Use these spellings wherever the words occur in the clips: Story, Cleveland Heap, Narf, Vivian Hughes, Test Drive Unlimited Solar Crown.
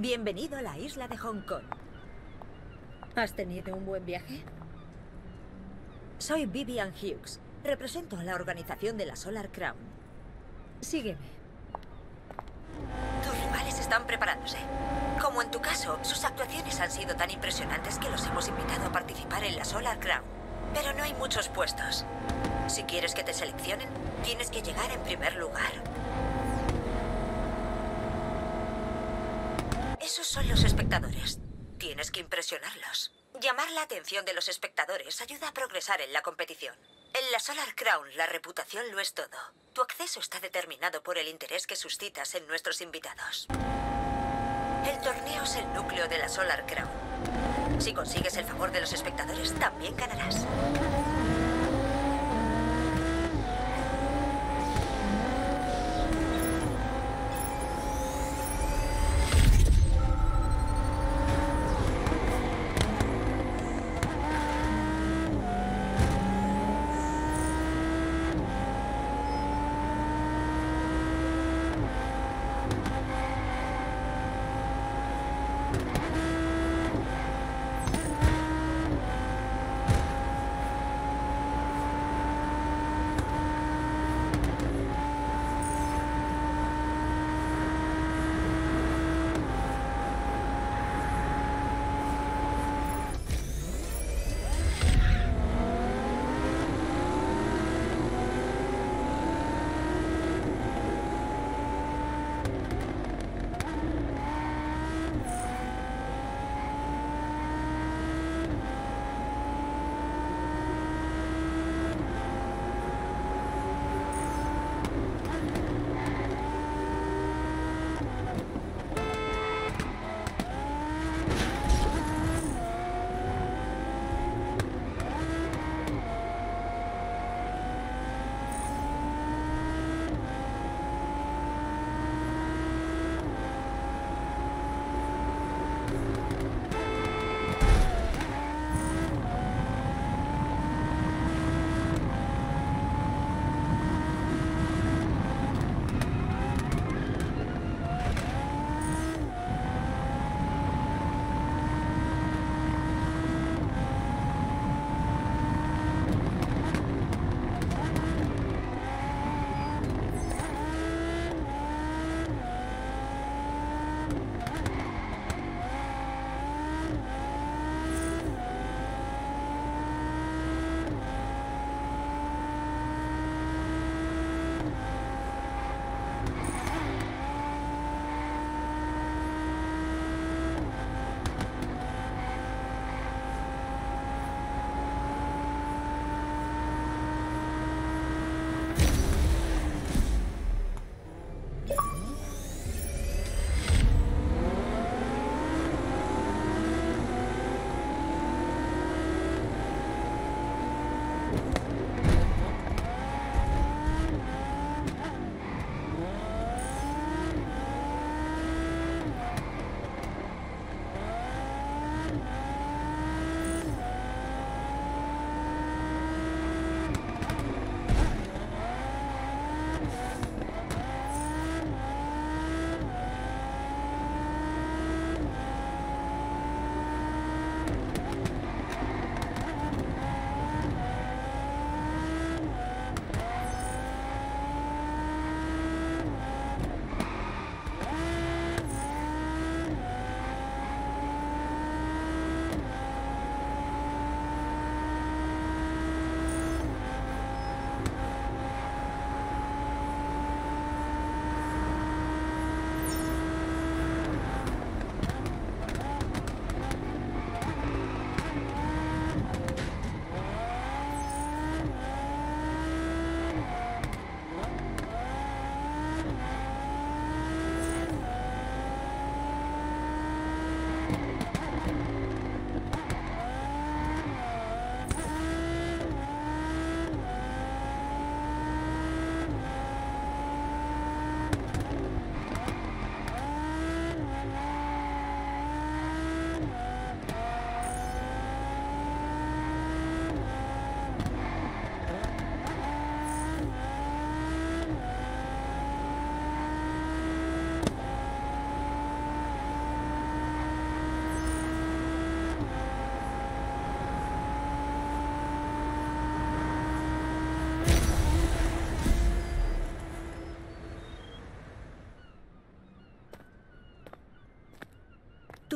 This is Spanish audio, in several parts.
Bienvenido a la isla de Hong Kong. ¿Has tenido un buen viaje? Soy Vivian Hughes. Represento a la organización de la Solar Crown. Sígueme. Tus rivales están preparándose. Como en tu caso, sus actuaciones han sido tan impresionantes que los hemos invitado a participar en la Solar Crown. Pero no hay muchos puestos. Si quieres que te seleccionen, tienes que llegar en primer lugar. Esos son los espectadores. Tienes que impresionarlos. Llamar la atención de los espectadores ayuda a progresar en la competición. En la Solar Crown, la reputación lo es todo. Tu acceso está determinado por el interés que suscitas en nuestros invitados. El torneo es el núcleo de la Solar Crown. Si consigues el favor de los espectadores, también ganarás.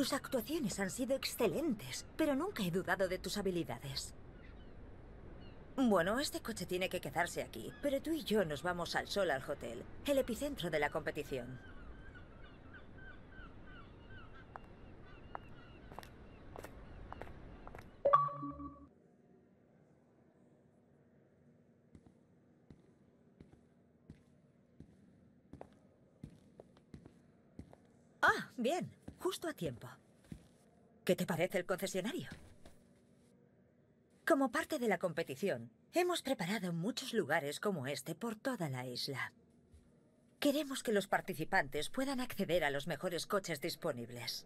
Tus actuaciones han sido excelentes, pero nunca he dudado de tus habilidades. Bueno, este coche tiene que quedarse aquí, pero tú y yo nos vamos al Solar Hotel, el epicentro de la competición. Ah, bien, justo a tiempo. ¿Qué te parece el concesionario? Como parte de la competición, hemos preparado muchos lugares como este por toda la isla. Queremos que los participantes puedan acceder a los mejores coches disponibles.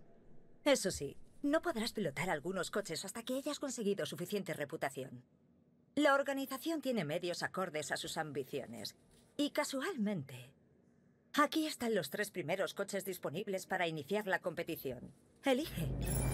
Eso sí, no podrás pilotar algunos coches hasta que hayas conseguido suficiente reputación. La organización tiene medios acordes a sus ambiciones. Y casualmente, aquí están los 3 primeros coches disponibles para iniciar la competición. Elige.